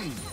First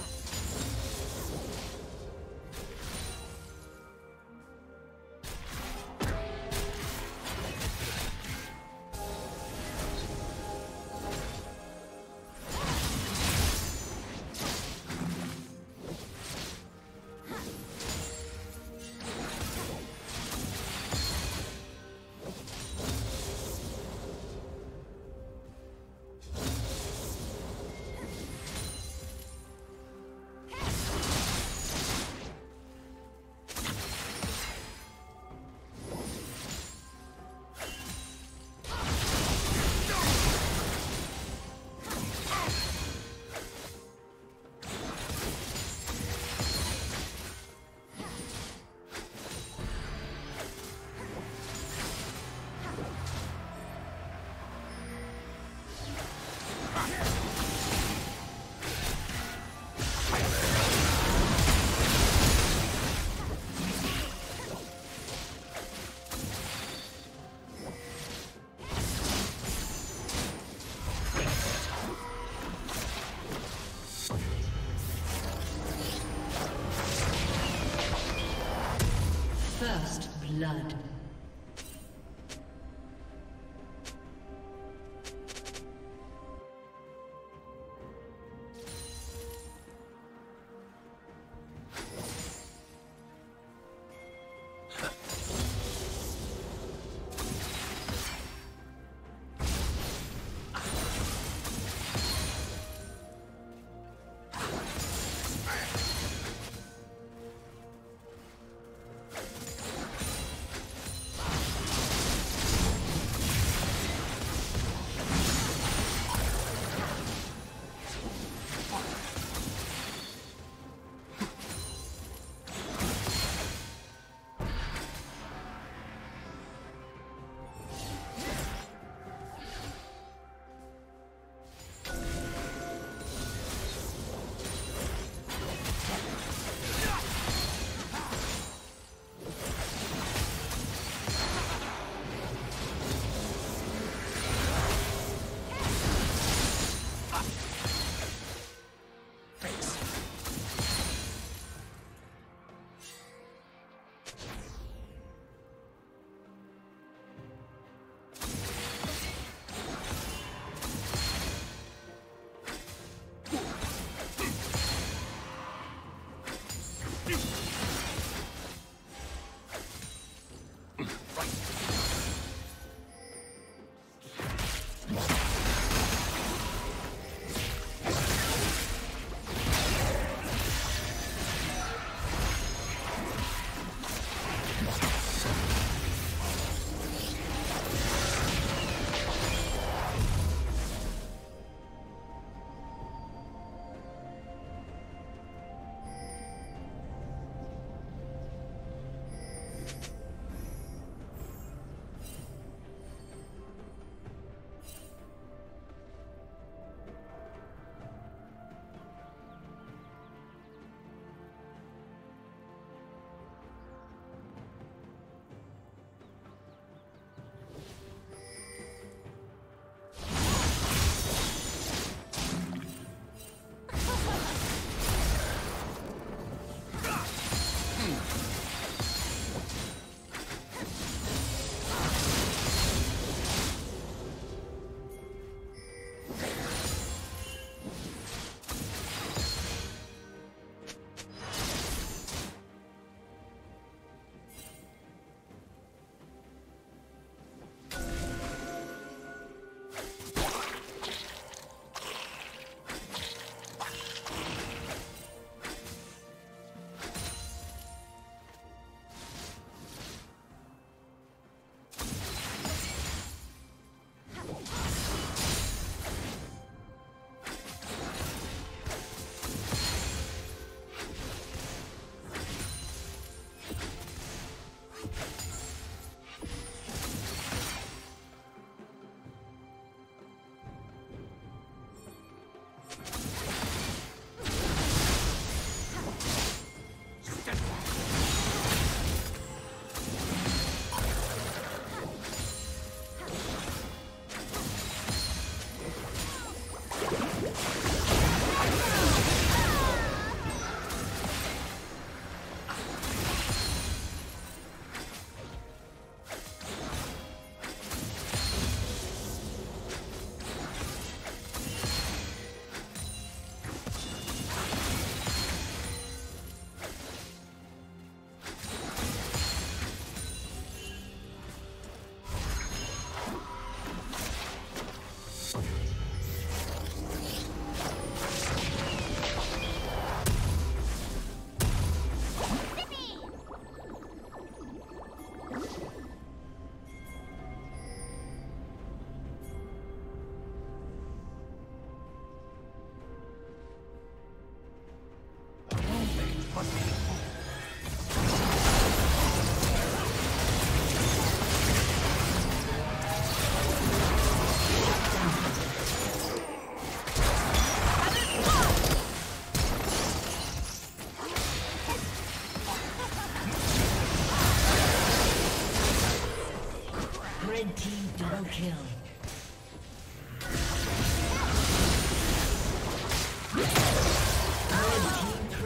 blood.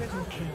Triple kill.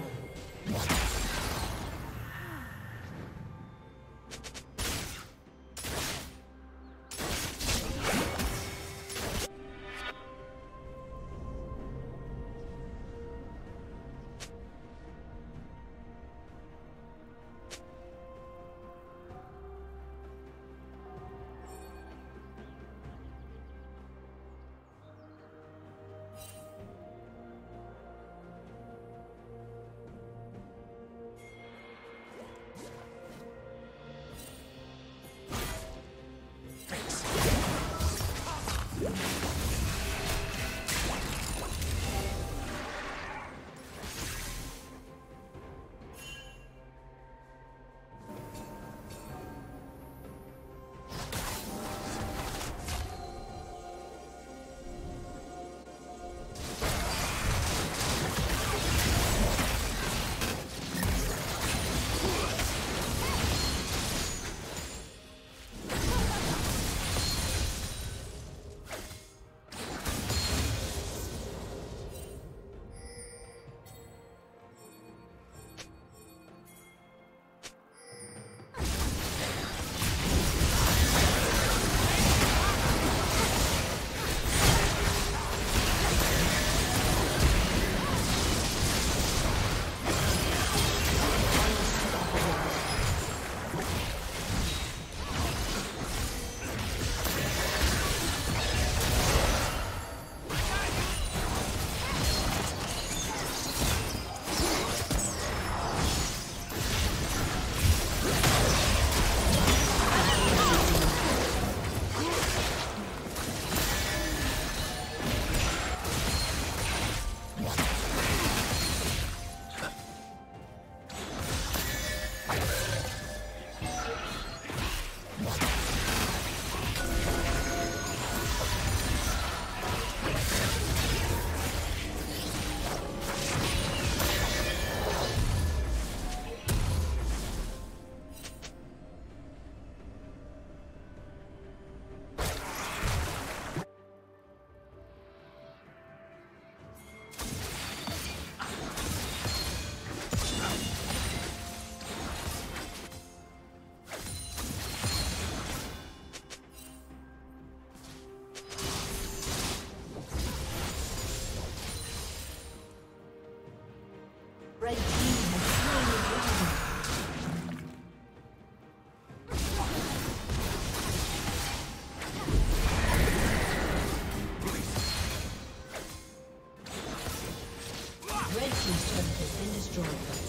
Red team has slain the dragon. Red team's turret has been destroyed.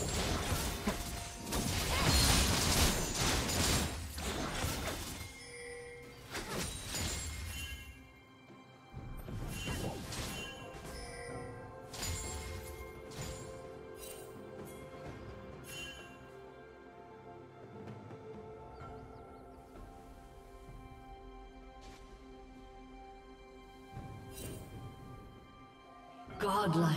Godlike.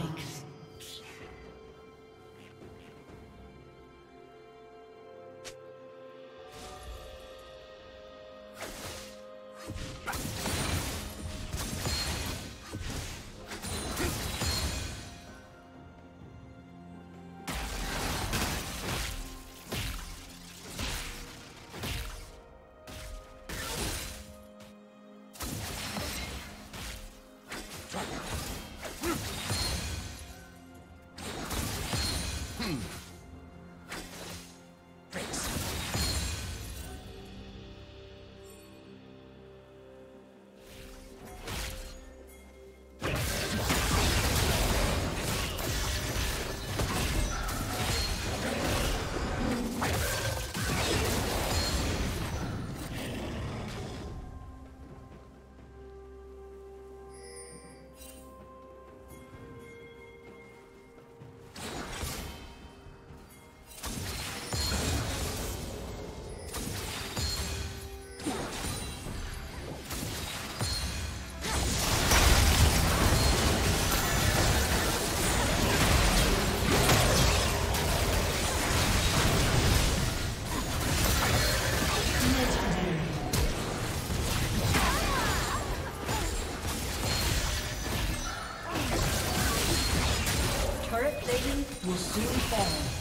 Turret plating will soon fall.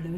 Blue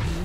Blue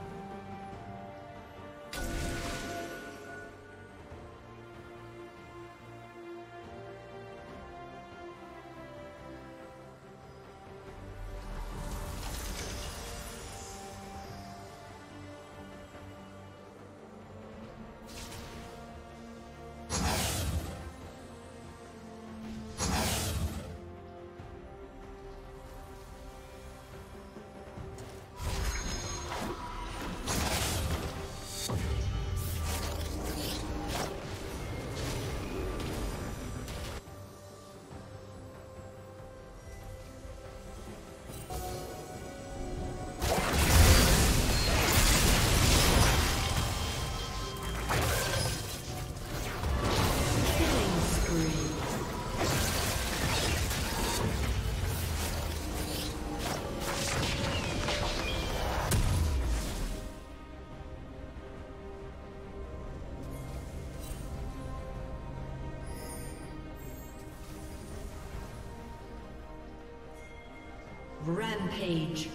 Rampage.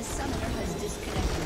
A summoner has disconnected.